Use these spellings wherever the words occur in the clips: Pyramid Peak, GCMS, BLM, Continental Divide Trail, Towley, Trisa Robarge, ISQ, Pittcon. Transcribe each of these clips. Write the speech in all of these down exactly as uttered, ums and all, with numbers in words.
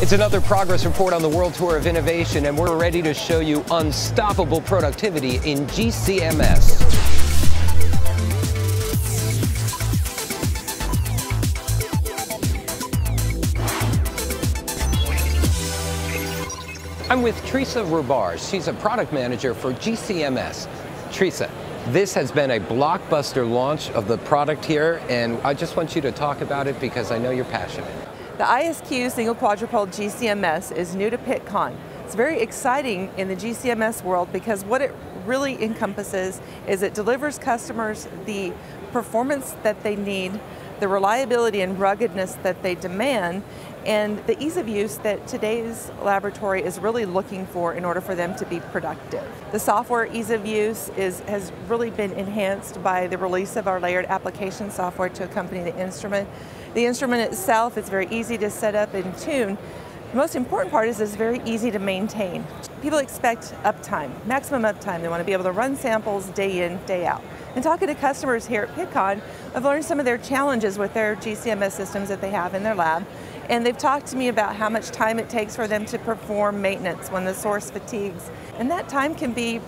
It's another progress report on the World Tour of Innovation, and we're ready to show you unstoppable productivity in G C M S. I'm with Trisa Robarge. She's a product manager for G C M S. Trisa, this has been a blockbuster launch of the product here, and I just want you to talk about it because I know you're passionate. The I S Q single quadrupole G C M S is new to Pittcon. It's very exciting in the G C M S world because what it really encompasses is it delivers customers the performance that they need, the reliability and ruggedness that they demand, and the ease of use that today's laboratory is really looking for in order for them to be productive. The software ease of use is, has really been enhanced by the release of our layered application software to accompany the instrument. The instrument itself is very easy to set up and tune. The most important part is it's very easy to maintain. People expect uptime, maximum uptime. They want to be able to run samples day in, day out. And talking to customers here at Pittcon, I've learned some of their challenges with their G C M S systems that they have in their lab. And they've talked to me about how much time it takes for them to perform maintenance when the source fatigues. And that time can be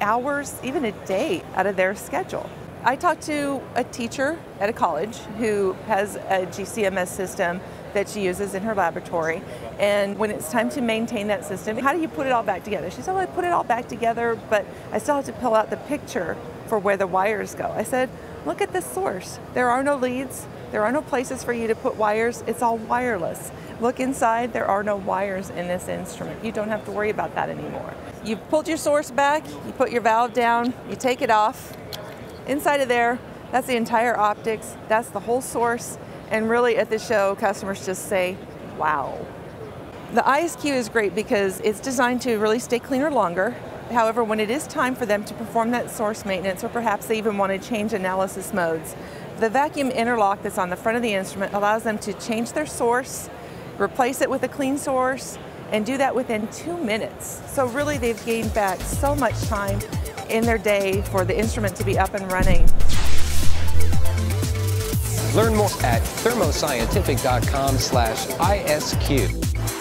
hours, even a day out of their schedule. I talked to a teacher at a college who has a G C M S system that she uses in her laboratory. And when it's time to maintain that system, how do you put it all back together? She said, well, I put it all back together, but I still have to pull out the picture for where the wires go. I said, look at this source. There are no leads. There are no places for you to put wires. It's all wireless. Look inside, there are no wires in this instrument. You don't have to worry about that anymore. You've pulled your source back, you put your valve down, you take it off. Inside of there, that's the entire optics, that's the whole source, and really at the show, customers just say, wow. The I S Q is great because it's designed to really stay cleaner longer. However, when it is time for them to perform that source maintenance, or perhaps they even want to change analysis modes, the vacuum interlock that's on the front of the instrument allows them to change their source, replace it with a clean source, and do that within two minutes. So really they've gained back so much time in their day for the instrument to be up and running. Learn more at thermoscientific dot com slash I S Q.